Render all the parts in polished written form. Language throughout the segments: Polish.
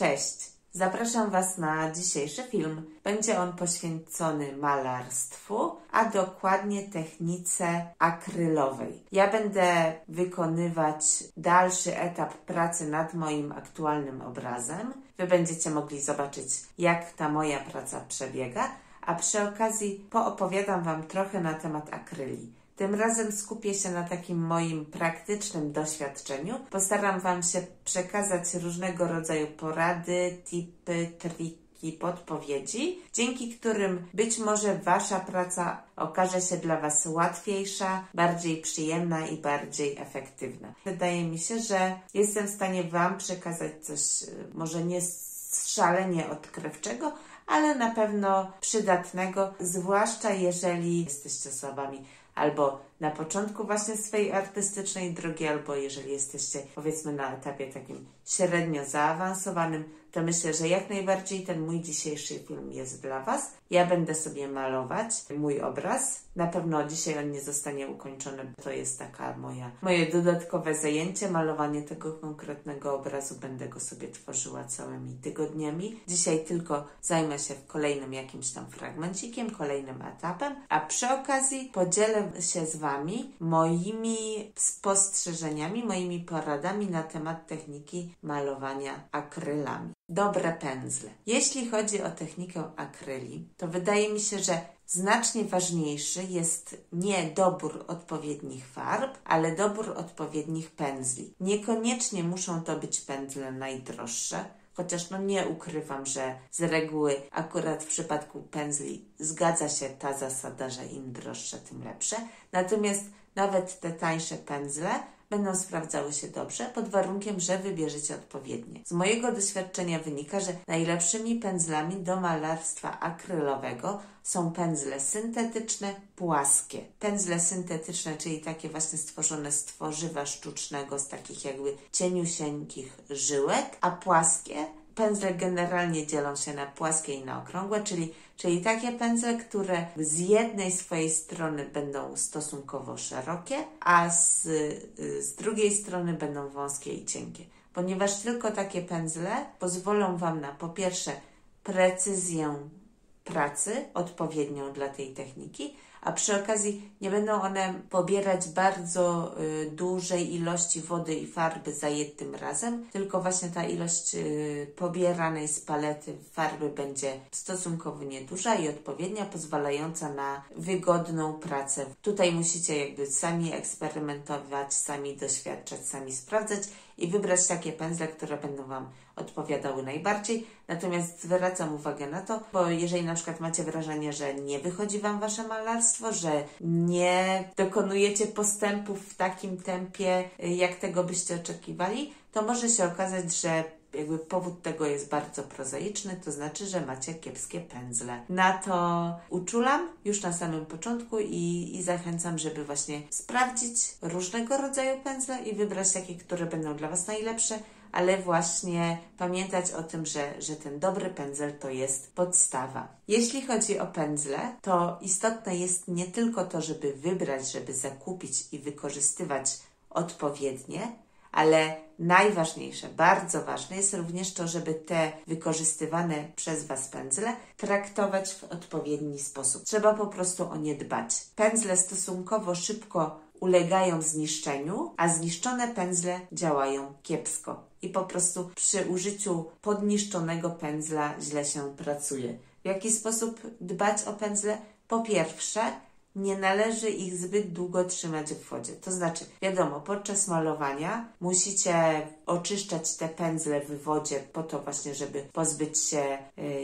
Cześć! Zapraszam Was na dzisiejszy film. Będzie on poświęcony malarstwu, a dokładnie technice akrylowej. Ja będę wykonywać dalszy etap pracy nad moim aktualnym obrazem. Wy będziecie mogli zobaczyć, jak ta moja praca przebiega, a przy okazji poopowiadam Wam trochę na temat akryli. Tym razem skupię się na takim moim praktycznym doświadczeniu. Postaram Wam się przekazać różnego rodzaju porady, tipy, triki, podpowiedzi, dzięki którym być może Wasza praca okaże się dla Was łatwiejsza, bardziej przyjemna i bardziej efektywna. Wydaje mi się, że jestem w stanie Wam przekazać coś może nie szalenie odkrywczego, ale na pewno przydatnego, zwłaszcza jeżeli jesteście osobami albo na początku właśnie swojej artystycznej drogi, albo jeżeli jesteście powiedzmy na etapie takim średnio zaawansowanym, to myślę, że jak najbardziej ten mój dzisiejszy film jest dla Was. Ja będę sobie malować mój obraz. Na pewno dzisiaj on nie zostanie ukończony, bo to jest taka moje dodatkowe zajęcie, malowanie tego konkretnego obrazu. Będę go sobie tworzyła całymi tygodniami. Dzisiaj tylko zajmę się kolejnym jakimś tam fragmencikiem, kolejnym etapem, a przy okazji podzielę się z Wami moimi spostrzeżeniami, moimi poradami na temat techniki malowania akrylami. Dobre pędzle. Jeśli chodzi o technikę akryli, to wydaje mi się, że znacznie ważniejszy jest nie dobór odpowiednich farb, ale dobór odpowiednich pędzli. Niekoniecznie muszą to być pędzle najdroższe, chociaż nie ukrywam, że z reguły akurat w przypadku pędzli zgadza się ta zasada, że im droższe, tym lepsze. Natomiast nawet te tańsze pędzle będą sprawdzały się dobrze, pod warunkiem, że wybierzecie odpowiednie. Z mojego doświadczenia wynika, że najlepszymi pędzlami do malarstwa akrylowego są pędzle syntetyczne, płaskie. Pędzle syntetyczne, czyli takie właśnie stworzone z tworzywa sztucznego, z takich jakby cieniusieńkich żyłek, a płaskie pędzle generalnie dzielą się na płaskie i na okrągłe, czyli takie pędzle, które z jednej swojej strony będą stosunkowo szerokie, a z drugiej strony będą wąskie i cienkie. Ponieważ tylko takie pędzle pozwolą Wam na po pierwsze precyzję pracy odpowiednią dla tej techniki, a przy okazji nie będą one pobierać bardzo dużej ilości wody i farby za jednym razem, tylko właśnie ta ilość pobieranej z palety farby będzie stosunkowo nieduża i odpowiednia, pozwalająca na wygodną pracę. Tutaj musicie jakby sami eksperymentować, sami doświadczać, sami sprawdzać i wybrać takie pędzle, które będą Wam odpowiadały najbardziej. Natomiast zwracam uwagę na to, bo jeżeli na przykład macie wrażenie, że nie wychodzi Wam Wasze malarstwo, że nie dokonujecie postępów w takim tempie, jak tego byście oczekiwali, to może się okazać, że jakby powód tego jest bardzo prozaiczny, to znaczy, że macie kiepskie pędzle. Na to uczulam już na samym początku i zachęcam, żeby właśnie sprawdzić różnego rodzaju pędzle i wybrać takie, które będą dla Was najlepsze, ale właśnie pamiętać o tym, że ten dobry pędzel to jest podstawa. Jeśli chodzi o pędzle, to istotne jest nie tylko to, żeby wybrać, żeby zakupić i wykorzystywać odpowiednie, ale najważniejsze, bardzo ważne jest również to, żeby te wykorzystywane przez Was pędzle traktować w odpowiedni sposób. Trzeba po prostu o nie dbać. Pędzle stosunkowo szybko ulegają zniszczeniu, a zniszczone pędzle działają kiepsko i po prostu przy użyciu podniszczonego pędzla źle się pracuje. W jaki sposób dbać o pędzle? Po pierwsze, nie należy ich zbyt długo trzymać w wodzie. To znaczy, wiadomo, podczas malowania musicie oczyszczać te pędzle w wodzie po to właśnie, żeby pozbyć się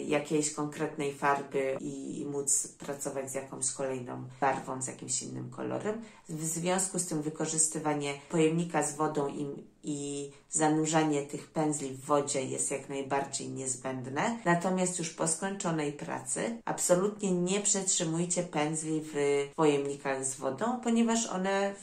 jakiejś konkretnej farby i móc pracować z jakąś kolejną barwą, z jakimś innym kolorem. W związku z tym wykorzystywanie pojemnika z wodą i zanurzanie tych pędzli w wodzie jest jak najbardziej niezbędne. Natomiast już po skończonej pracy absolutnie nie przetrzymujcie pędzli w pojemnikach z wodą, ponieważ one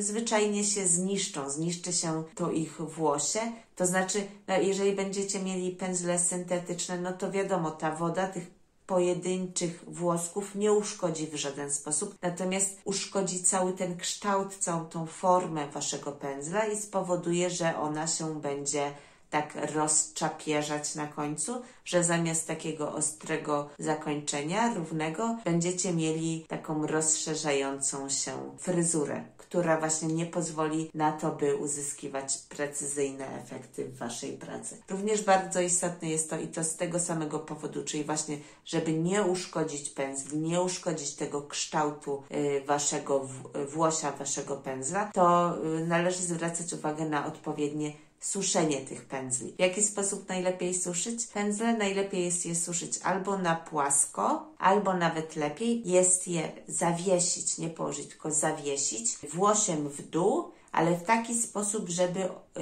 zwyczajnie się zniszczą, zniszczy się to ich włosie. To znaczy, jeżeli będziecie mieli pędzle syntetyczne, no to wiadomo, ta woda tych pojedynczych włosków nie uszkodzi w żaden sposób, natomiast uszkodzi cały ten kształt, całą tą formę Waszego pędzla i spowoduje, że ona się będzie tak rozczapieżać na końcu, że zamiast takiego ostrego zakończenia, równego, będziecie mieli taką rozszerzającą się fryzurę, która właśnie nie pozwoli na to, by uzyskiwać precyzyjne efekty w Waszej pracy. Również bardzo istotne jest to, i to z tego samego powodu, czyli właśnie, żeby nie uszkodzić pędzli, nie uszkodzić tego kształtu Waszego włosia, Waszego pędzla, to należy zwracać uwagę na odpowiednie suszenie tych pędzli. W jaki sposób najlepiej suszyć? Pędzle najlepiej jest je suszyć albo na płasko, albo nawet lepiej jest je zawiesić, nie położyć, tylko zawiesić włosiem w dół, ale w taki sposób,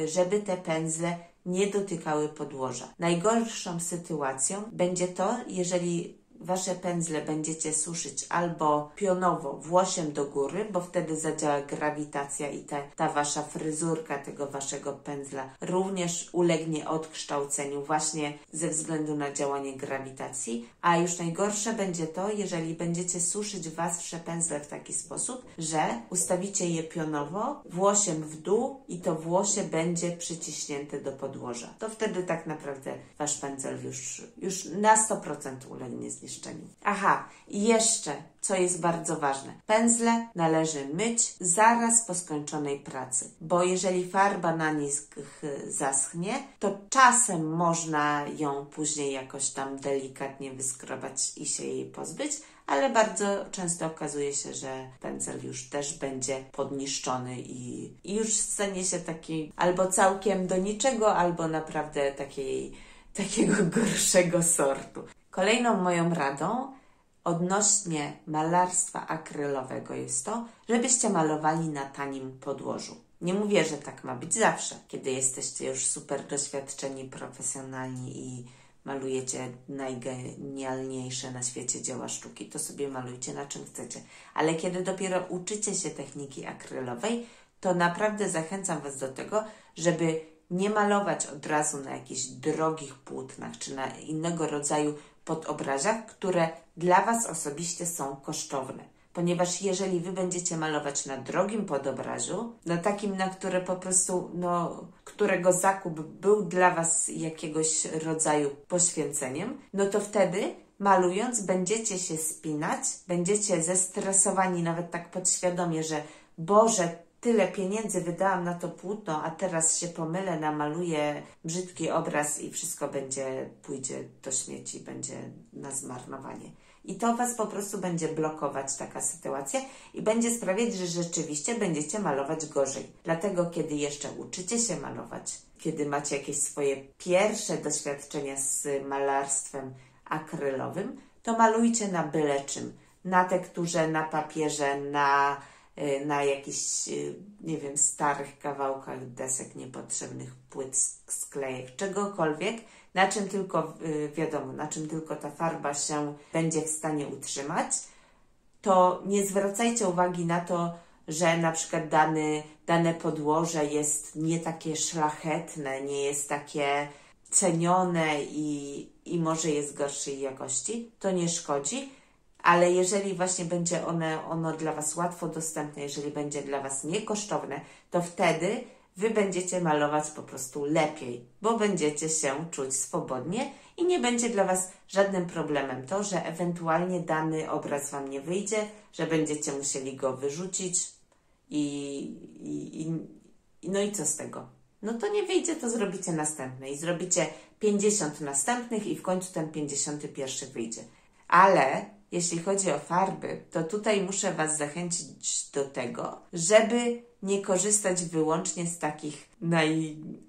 żeby te pędzle nie dotykały podłoża. Najgorszą sytuacją będzie to, jeżeli Wasze pędzle będziecie suszyć albo pionowo, włosiem do góry, bo wtedy zadziała grawitacja i ta Wasza fryzurka tego Waszego pędzla również ulegnie odkształceniu właśnie ze względu na działanie grawitacji, a już najgorsze będzie to, jeżeli będziecie suszyć Wasze pędzle w taki sposób, że ustawicie je pionowo, włosiem w dół i to włosie będzie przyciśnięte do podłoża. To wtedy tak naprawdę Wasz pędzel już na 100% ulegnie zniszczeniu. Aha, i jeszcze, co jest bardzo ważne, pędzle należy myć zaraz po skończonej pracy, bo jeżeli farba na nich zaschnie, to czasem można ją później jakoś tam delikatnie wyskrobać i się jej pozbyć, ale bardzo często okazuje się, że pędzel już też będzie podniszczony i już stanie się taki albo całkiem do niczego, albo naprawdę takiego gorszego sortu. Kolejną moją radą odnośnie malarstwa akrylowego jest to, żebyście malowali na tanim podłożu. Nie mówię, że tak ma być zawsze, kiedy jesteście już super doświadczeni, profesjonalni i malujecie najgenialniejsze na świecie dzieła sztuki, to sobie malujcie na czym chcecie. Ale kiedy dopiero uczycie się techniki akrylowej, to naprawdę zachęcam Was do tego, żeby nie malować od razu na jakichś drogich płótnach czy na innego rodzaju podobraziach, które dla Was osobiście są kosztowne. Ponieważ jeżeli Wy będziecie malować na drogim podobraziu, na takim, na które po prostu, którego zakup był dla Was jakiegoś rodzaju poświęceniem, no to wtedy malując będziecie się spinać, będziecie zestresowani nawet tak podświadomie, że Boże, tyle pieniędzy wydałam na to płótno, a teraz się pomylę, namaluję brzydki obraz i wszystko pójdzie do śmieci, będzie na zmarnowanie. I to Was po prostu będzie blokować taka sytuacja i będzie sprawiać, że rzeczywiście będziecie malować gorzej. Dlatego, kiedy jeszcze uczycie się malować, kiedy macie jakieś swoje pierwsze doświadczenia z malarstwem akrylowym, to malujcie na byle czym. Na tekturze, na papierze, na jakichś, nie wiem, starych kawałkach desek, niepotrzebnych płyt, sklejek, czegokolwiek, na czym tylko, wiadomo, na czym tylko ta farba się będzie w stanie utrzymać, to nie zwracajcie uwagi na to, że na przykład dane podłoże jest nie takie szlachetne, nie jest takie cenione i może jest gorszej jakości, to nie szkodzi. Ale jeżeli właśnie będzie ono dla Was łatwo dostępne, jeżeli będzie dla Was niekosztowne, to wtedy Wy będziecie malować po prostu lepiej, bo będziecie się czuć swobodnie i nie będzie dla Was żadnym problemem to, że ewentualnie dany obraz Wam nie wyjdzie, że będziecie musieli go wyrzucić no i co z tego? No to nie wyjdzie, to zrobicie następne i zrobicie 50 następnych i w końcu ten 51 wyjdzie. Ale jeśli chodzi o farby, to tutaj muszę Was zachęcić do tego, żeby nie korzystać wyłącznie z takich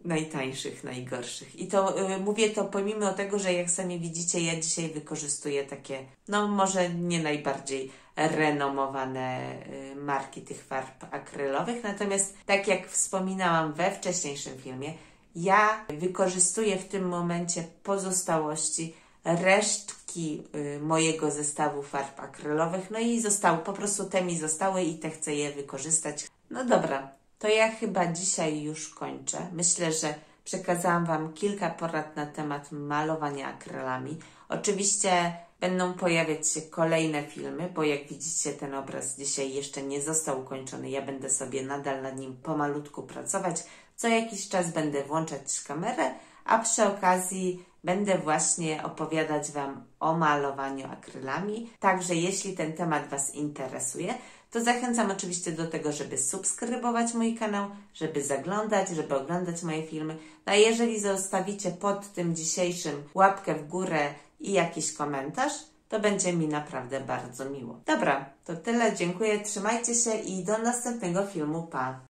najtańszych, najgorszych. I to mówię to pomimo tego, że jak sami widzicie, ja dzisiaj wykorzystuję takie, no może nie najbardziej renomowane marki tych farb akrylowych. Natomiast tak jak wspominałam we wcześniejszym filmie, ja wykorzystuję w tym momencie pozostałości resztki mojego zestawu farb akrylowych, no i po prostu te mi zostały i te chcę je wykorzystać. No dobra, to ja chyba dzisiaj już kończę. Myślę, że przekazałam Wam kilka porad na temat malowania akrylami. Oczywiście będą pojawiać się kolejne filmy, bo jak widzicie, ten obraz dzisiaj jeszcze nie został ukończony. Ja będę sobie nadal nad nim pomalutku pracować. Co jakiś czas będę włączać kamerę, a przy okazji będę właśnie opowiadać Wam o malowaniu akrylami. Także jeśli ten temat Was interesuje, to zachęcam oczywiście do tego, żeby subskrybować mój kanał, żeby zaglądać, żeby oglądać moje filmy. A jeżeli zostawicie pod tym dzisiejszym łapkę w górę i jakiś komentarz, to będzie mi naprawdę bardzo miło. Dobra, to tyle, dziękuję, trzymajcie się i do następnego filmu, pa!